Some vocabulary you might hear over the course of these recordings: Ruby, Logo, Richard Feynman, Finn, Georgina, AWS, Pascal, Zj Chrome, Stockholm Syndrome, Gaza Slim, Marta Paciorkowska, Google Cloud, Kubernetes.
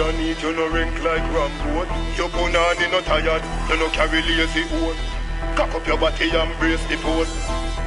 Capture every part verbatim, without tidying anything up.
don't need you no rank like Rambo. You punani no tired, you no carry lazy old. Cock up your body and brace the pole.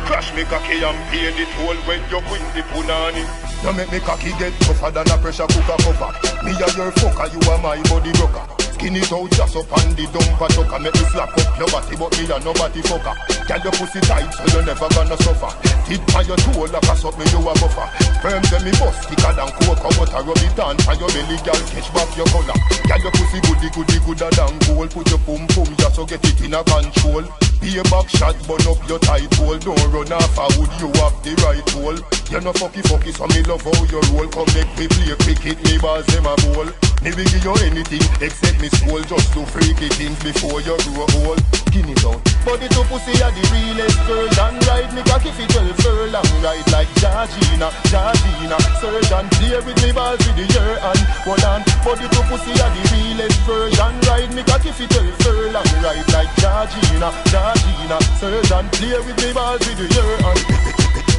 Crash me cocky and pay the toll when you quit the punani. You make me cocky get tougher than a pressure cooker cover. Me a your fucker, you are my body broker. Skin it out just up and the dumper chucker. Make me slap up your body but me a nobody fucker. Get your pussy tight so you never gonna suffer. Hit by your tool like a suck me you a buffer. Firm them me bust thicker than cocoa butter. Rub it down for your belly girl catch back your collar. Get your pussy goody goody gooder than gold. Put your pum pum just so get it in a control. Be a back shot burn up your tight hole. Don't run off I would you have the right hole. You no fucky fucky so me love how you roll. Come make me play cricket me balls them a bowl. Me will give you anything except me soul. Just do freaky things before you grow old. Skin it out. Body to pussy are the realest girl. And ride me cocky fi twelve furlong. Ride like Georgina, Georgina. Surgeon play with me balls with the year and one hand. Body to pussy are the realest girl. And ride me cocky fi twelve furlong. Ride like Georgina, Georgina. Surgeon play with me balls with the year and.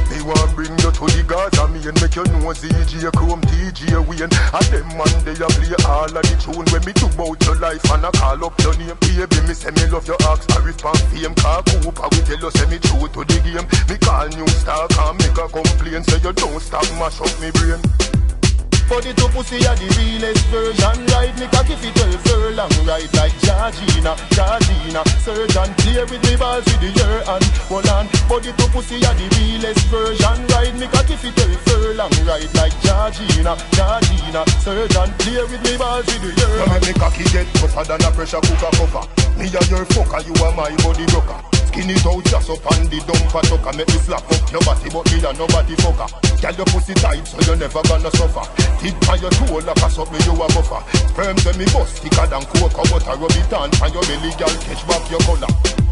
They want bring you to the Gaza me and make your nose easier, chrome T G win. And them man they a play all of the tune when me took about your life and I call up your name. Baby, me say me love your axe, I respond fame. Car Cooper, we tell you say me true to the game. Me call new star, can't make a complaint. Say you don't stop, mash up me brain. Body to pussy are the realest version. Ride me cocky fi twelve furlong. Ride like Georgina, Georgina. Surgeon play with me balls with the year and hold on. Body to pussy are the realest version. Ride me cocky fi twelve furlong. Ride like Georgina, Georgina. Surgeon play with me balls with the year. You make me cocky get tougher than a pressure cooker cover. Me and your fucker, you are my body broker. Skin it out just up and the dumper tucker. Make me slap up nobody but me and nobody fucker. Get your pussy tight so you never gonna suffer. Hit by your tool like a suck me you a buffer. Firm them me bust thicker than cocoa butter. Rub it down for your belly girl catch back your collar.